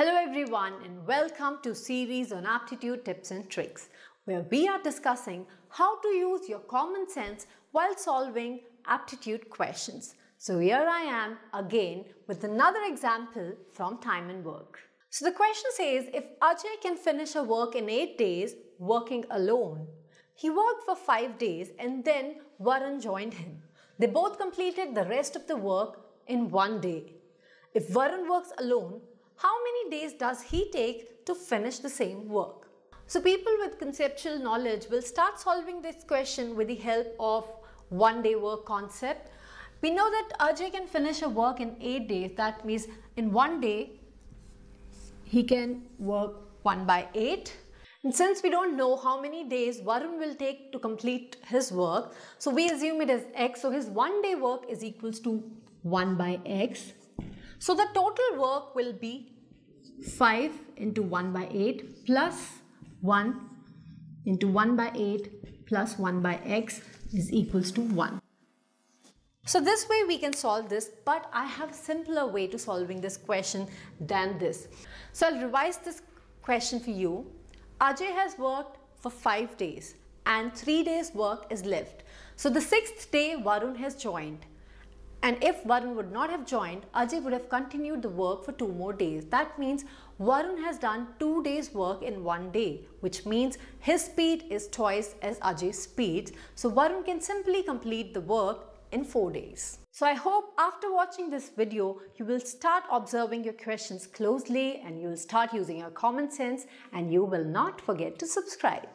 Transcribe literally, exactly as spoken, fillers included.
Hello everyone and welcome to series on aptitude tips and tricks where we are discussing how to use your common sense while solving aptitude questions. So here I am again with another example from time and work. So the question says, if Ajay can finish her work in eight days working alone, he worked for five days and then Varun joined him. They both completed the rest of the work in one day. If Varun works alone, how many days does he take to finish the same work? So people with conceptual knowledge will start solving this question with the help of one day work concept. We know that Ajay can finish a work in eight days. That means in one day, he can work one by eight. And since we don't know how many days Varun will take to complete his work, so we assume it is X. So his one day work is equals to one by X. So the total work will be five into one by eight plus one into one by eight plus one by X is equals to one. So this way we can solve this, but I have a simpler way to solving this question than this. So I'll revise this question for you. Ajay has worked for five days and three days work is left. So the sixth day Varun has joined. And if Varun would not have joined, Ajay would have continued the work for two more days. That means Varun has done two days work in one day, which means his speed is twice as Ajay's speed. So Varun can simply complete the work in four days. So I hope after watching this video, you will start observing your questions closely and you will start using your common sense and you will not forget to subscribe.